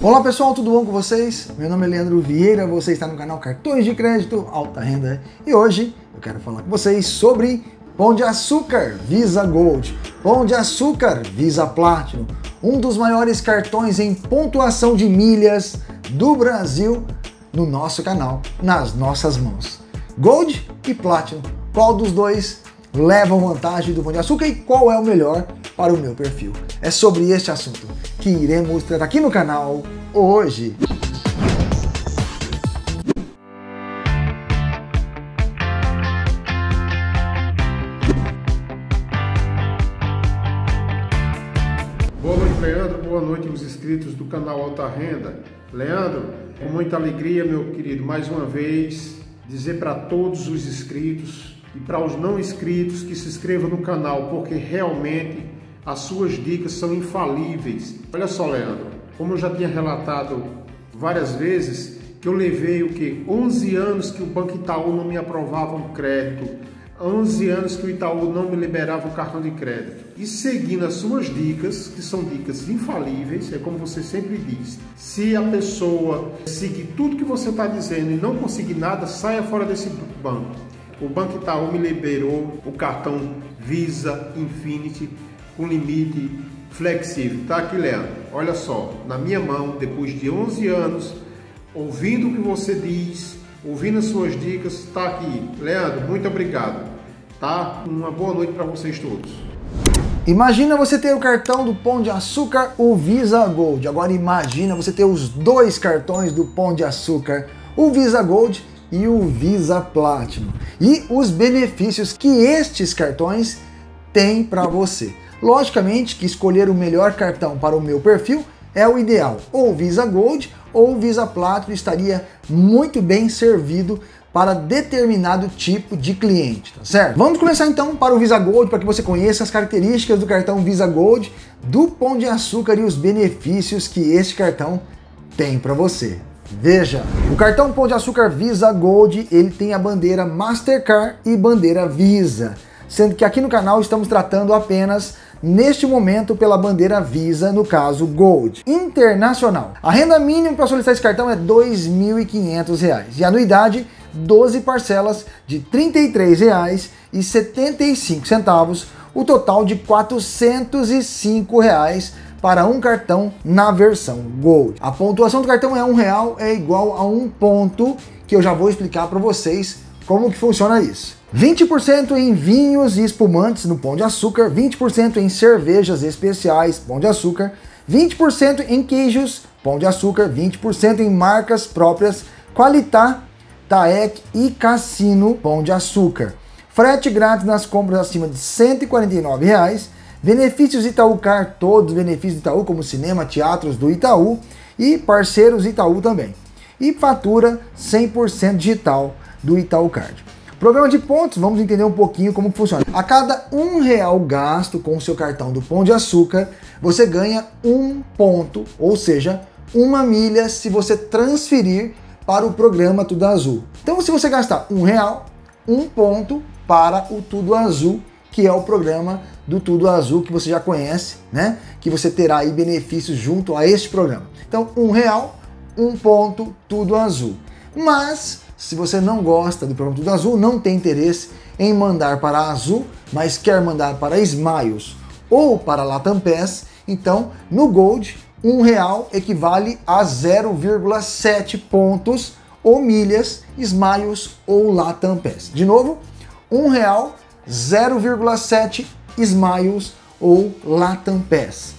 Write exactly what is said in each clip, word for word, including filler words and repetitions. Olá pessoal, tudo bom com vocês? Meu nome é Leandro Vieira, você está no canal Cartões de Crédito Alta Renda e hoje eu quero falar com vocês sobre Pão de Açúcar Visa Gold, Pão de Açúcar Visa Platinum, um dos maiores cartões em pontuação de milhas do Brasil no nosso canal, nas nossas mãos. Gold e Platinum, qual dos dois levam vantagem do Pão de Açúcar e qual é o melhor para o meu perfil? É sobre este assunto que iremos tratar aqui no canal hoje. Boa noite, Leandro. Boa noite aos inscritos do canal Alta Renda. Leandro, com muita alegria, meu querido, mais uma vez, dizer para todos os inscritos e para os não inscritos que se inscrevam no canal, porque realmente as suas dicas são infalíveis. Olha só, Leandro, como eu já tinha relatado várias vezes, que eu levei o que? onze anos que o Banco Itaú não me aprovava um crédito, onze anos que o Itaú não me liberava o cartão de crédito. E seguindo as suas dicas, que são dicas infalíveis, é como você sempre diz, se a pessoa seguir tudo que você está dizendo e não conseguir nada, saia fora desse banco. O Banco Itaú me liberou o cartão Visa Infinity com limite flexível. Tá aqui, Leandro. Olha só, na minha mão, depois de onze anos, ouvindo o que você diz, ouvindo as suas dicas, tá aqui. Leandro, muito obrigado. Tá? Uma boa noite para vocês todos. Imagina você ter o cartão do Pão de Açúcar ou Visa Gold. Agora imagina você ter os dois cartões do Pão de Açúcar, o Visa Gold e o Visa Platinum, e os benefícios que estes cartões têm para você. Logicamente que escolher o melhor cartão para o meu perfil é o ideal, ou Visa Gold ou Visa Platinum estaria muito bem servido para determinado tipo de cliente, tá certo? Vamos começar então para o Visa Gold, para que você conheça as características do cartão Visa Gold, do Pão de Açúcar e os benefícios que este cartão tem para você. Veja, o cartão Pão de Açúcar Visa Gold, ele tem a bandeira Mastercard e bandeira Visa, sendo que aqui no canal estamos tratando apenas, neste momento, pela bandeira Visa, no caso Gold. Internacional. A renda mínima para solicitar esse cartão é dois mil e quinhentos reais e a anuidade, doze parcelas de trinta e três reais e setenta e cinco centavos, o total de quatrocentos e cinco reais para um cartão na versão Gold. A pontuação do cartão é um real, é igual a um ponto, que eu já vou explicar para vocês como que funciona isso. vinte por cento em vinhos e espumantes no Pão de Açúcar, vinte por cento em cervejas especiais, Pão de Açúcar, vinte por cento em queijos, Pão de Açúcar, vinte por cento em marcas próprias, Qualitá, Taek e Cassino, Pão de Açúcar. Frete grátis nas compras acima de cento e quarenta e nove reais, benefícios Itaucar, todos os benefícios do Itaú, como cinema, teatros do Itaú e parceiros Itaú também. E fatura cem por cento digital do Itaucard. Programa de pontos, vamos entender um pouquinho como funciona. A cada um real gasto com o seu cartão do Pão de Açúcar, você ganha um ponto, ou seja, uma milha se você transferir para o programa TudoAzul. Então, se você gastar um real, um ponto para o TudoAzul, que é o programa do TudoAzul que você já conhece, né? Que você terá aí benefícios junto a este programa. Então, um real, um ponto, TudoAzul. Mas, se você não gosta do programa TudoAzul, não tem interesse em mandar para a Azul, mas quer mandar para Smiles ou para LATAM Pass, então, no Gold, um real equivale a zero vírgula sete pontos ou milhas, Smiles ou LATAM Pass. De novo, um real, zero vírgula sete Smiles ou LATAM Pass.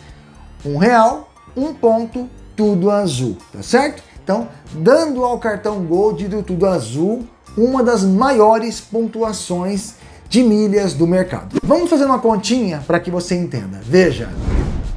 Um real, um ponto, TudoAzul, tá certo? Então, dando ao cartão Gold do TudoAzul uma das maiores pontuações de milhas do mercado. Vamos fazer uma continha para que você entenda. Veja,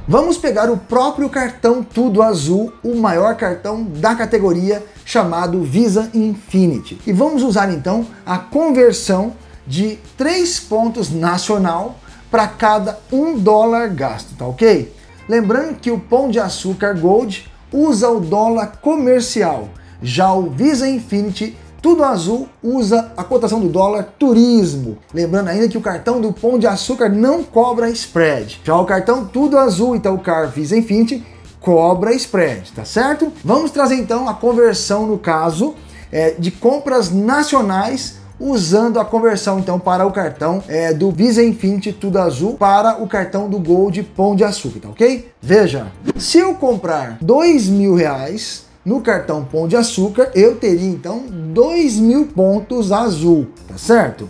vamos pegar o próprio cartão TudoAzul, o maior cartão da categoria, chamado Visa Infinity, e vamos usar então a conversão de três pontos nacional para cada um dólar gasto, tá ok? Lembrando que o Pão de Açúcar Gold usa o dólar comercial, já o Visa Infinity TudoAzul usa a cotação do dólar turismo. Lembrando ainda que o cartão do Pão de Açúcar não cobra spread, já o cartão TudoAzul Itaucar Visa Infinity cobra spread, tá certo? Vamos trazer então a conversão no caso é, de compras nacionais, usando a conversão então para o cartão é, do Visa Infinity TudoAzul para o cartão do Gold Pão de Açúcar, tá ok? Veja, se eu comprar dois mil reais no cartão Pão de Açúcar, eu teria então dois mil pontos azul, tá certo?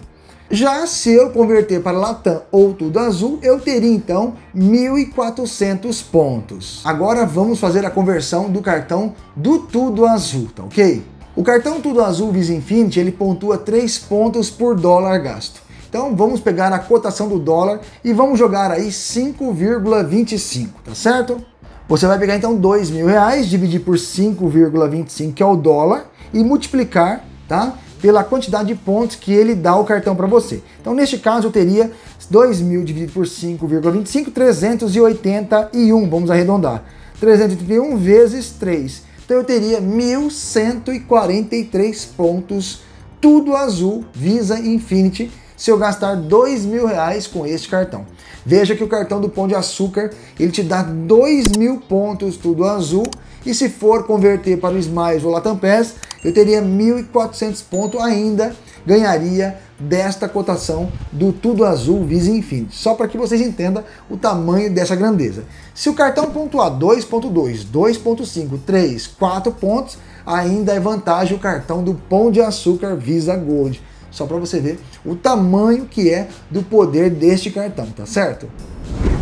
Já se eu converter para LATAM ou TudoAzul, eu teria então mil e quatrocentos pontos. Agora vamos fazer a conversão do cartão do TudoAzul, tá ok? O cartão TudoAzul Visa Infinity, ele pontua três pontos por dólar gasto. Então vamos pegar a cotação do dólar e vamos jogar aí cinco vírgula vinte e cinco, tá certo? Você vai pegar então dois mil reais, dividir por cinco vírgula vinte e cinco, que é o dólar, e multiplicar, tá, pela quantidade de pontos que ele dá o cartão para você. Então neste caso eu teria dois mil dividido por cinco vírgula vinte e cinco, trezentos e oitenta e um, vamos arredondar, trezentos e oitenta e um vezes três. Então eu teria mil cento e quarenta e três pontos TudoAzul Visa Infinity se eu gastar dois mil reais com este cartão. Veja que o cartão do Pão de Açúcar ele te dá dois mil pontos TudoAzul, e se for converter para o Smiles ou LATAM Pass, eu teria mil e quatrocentos pontos ainda, ganharia desta cotação do TudoAzul Visa Infinity. Só para que vocês entendam o tamanho dessa grandeza. Se o cartão pontuar dois ponto dois, dois ponto cinco, três, quatro pontos, ainda é vantagem o cartão do Pão de Açúcar Visa Gold. Só para você ver o tamanho que é do poder deste cartão, tá certo?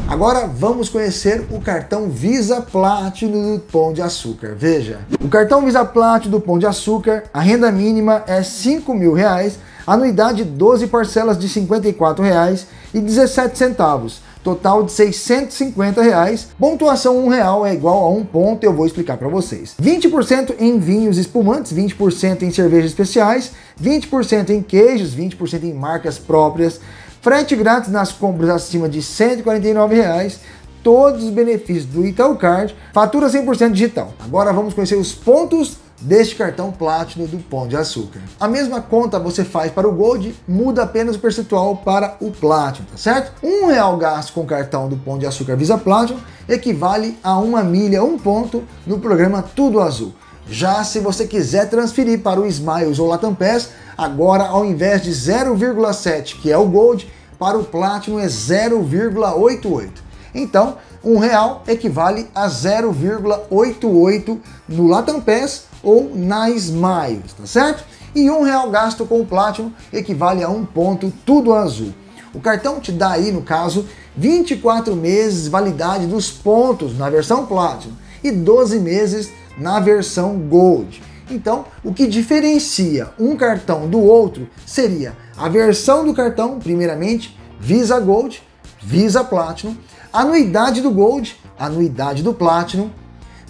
Agora vamos conhecer o cartão Visa Platinum do Pão de Açúcar. Veja, o cartão Visa Platinum do Pão de Açúcar, a renda mínima é cinco mil reais, anuidade doze parcelas de cinquenta e quatro reais e dezessete centavos, total de seiscentos e cinquenta reais, pontuação um real é igual a um ponto, eu vou explicar para vocês. vinte por cento em vinhos espumantes, vinte por cento em cervejas especiais, vinte por cento em queijos, vinte por cento em marcas próprias, frete grátis nas compras acima de cento e quarenta e nove reais, todos os benefícios do Itaucard, fatura cem por cento digital. Agora vamos conhecer os pontos deste cartão Platinum do Pão de Açúcar. A mesma conta você faz para o Gold, muda apenas o percentual para o Platinum, tá certo? Um real gasto com o cartão do Pão de Açúcar Visa Platinum equivale a uma milha, um ponto, no programa TudoAzul. Já se você quiser transferir para o Smiles ou LATAM Pass, agora ao invés de zero vírgula sete, que é o Gold, para o Platinum é zero vírgula oitenta e oito. Então, um real equivale a zero vírgula oitenta e oito no LATAM Pass ou na Smiles, tá certo? E um real gasto com o Platinum equivale a um ponto TudoAzul. O cartão te dá aí, no caso, vinte e quatro meses validade dos pontos na versão Platinum e doze meses na versão Gold. Então, o que diferencia um cartão do outro seria a versão do cartão, primeiramente, Visa Gold, Visa Platinum, anuidade do Gold, anuidade do Platinum,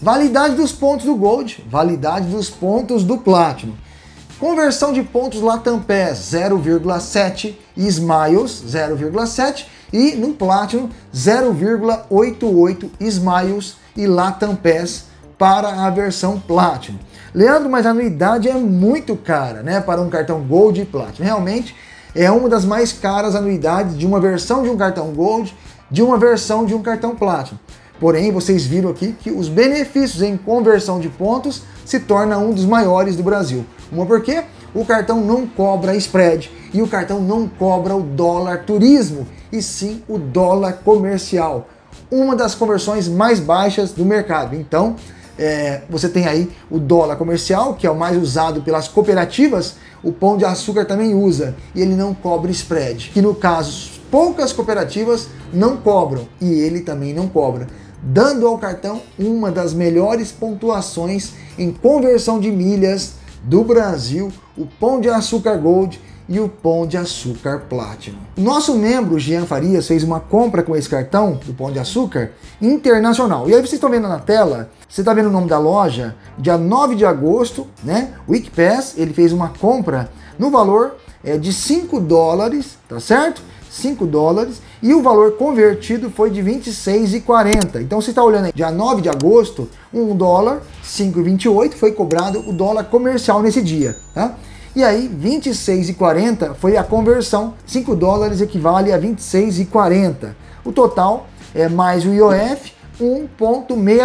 validade dos pontos do Gold, validade dos pontos do Platinum, conversão de pontos LATAM Pass zero vírgula sete, Smiles zero vírgula sete e no Platinum zero vírgula oitenta e oito Smiles e LATAM Pass para a versão Platinum. Leandro, mas a anuidade é muito cara, né, para um cartão Gold e Platinum. Realmente é uma das mais caras anuidades de uma versão de um cartão Gold, de uma versão de um cartão Platinum. Porém, vocês viram aqui que os benefícios em conversão de pontos se torna um dos maiores do Brasil. Uma porque o cartão não cobra spread e o cartão não cobra o dólar turismo, e sim o dólar comercial, uma das conversões mais baixas do mercado. Então, é, você tem aí o dólar comercial, que é o mais usado pelas cooperativas, o Pão de Açúcar também usa, e ele não cobra spread, que no caso, poucas cooperativas não cobram, e ele também não cobra, dando ao cartão uma das melhores pontuações em conversão de milhas do Brasil, o Pão de Açúcar Gold e o Pão de Açúcar Platinum. Nosso membro Jean Farias fez uma compra com esse cartão do Pão de Açúcar internacional. E aí vocês estão vendo na tela, você está vendo o nome da loja, dia nove de agosto, né? Wikipass, ele fez uma compra no valor é, de cinco dólares, tá certo? cinco dólares, e o valor convertido foi de vinte e seis reais e quarenta centavos. Então você está olhando aí, dia nove de agosto, um dólar, cinco reais e vinte e oito centavos, foi cobrado o dólar comercial nesse dia, tá? E aí, vinte e seis reais e quarenta centavos foi a conversão, cinco dólares equivale a vinte e seis reais e quarenta centavos. O total é mais o I O F, um vírgula sessenta e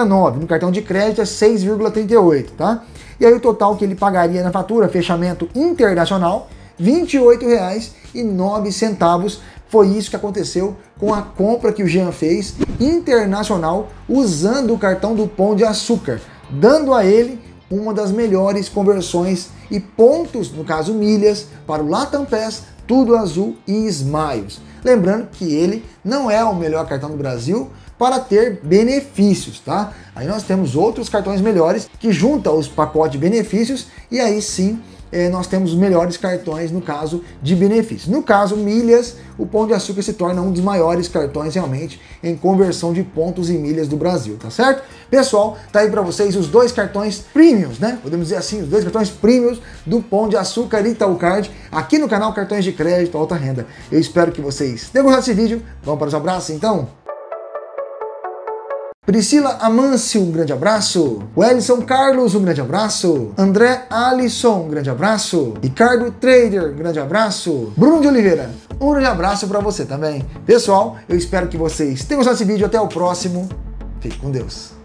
nove, no cartão de crédito é seis vírgula trinta e oito, tá? E aí o total que ele pagaria na fatura, fechamento internacional, vinte e oito reais e nove centavos. Foi isso que aconteceu com a compra que o Jean fez internacional usando o cartão do Pão de Açúcar, dando a ele uma das melhores conversões e pontos, no caso milhas, para o LATAM Pass, TudoAzul e Smiles. Lembrando que ele não é o melhor cartão do Brasil para ter benefícios, tá? Aí nós temos outros cartões melhores que juntam os pacotes de benefícios e aí sim é, nós temos os melhores cartões no caso de benefícios. No caso milhas, o Pão de Açúcar se torna um dos maiores cartões realmente em conversão de pontos e milhas do Brasil, tá certo? Pessoal, tá aí para vocês os dois cartões premiums, né? Podemos dizer assim, os dois cartões premiums do Pão de Açúcar e Itaucard aqui no canal Cartões de Crédito Alta Renda. Eu espero que vocês tenham gostado desse vídeo. Vamos para os abraços então? Priscila Amancio, um grande abraço. Wellington Carlos, um grande abraço. André Alisson, um grande abraço. Ricardo Trader, um grande abraço. Bruno de Oliveira, um grande abraço para você também. Pessoal, eu espero que vocês tenham gostado desse vídeo. Até o próximo. Fique com Deus.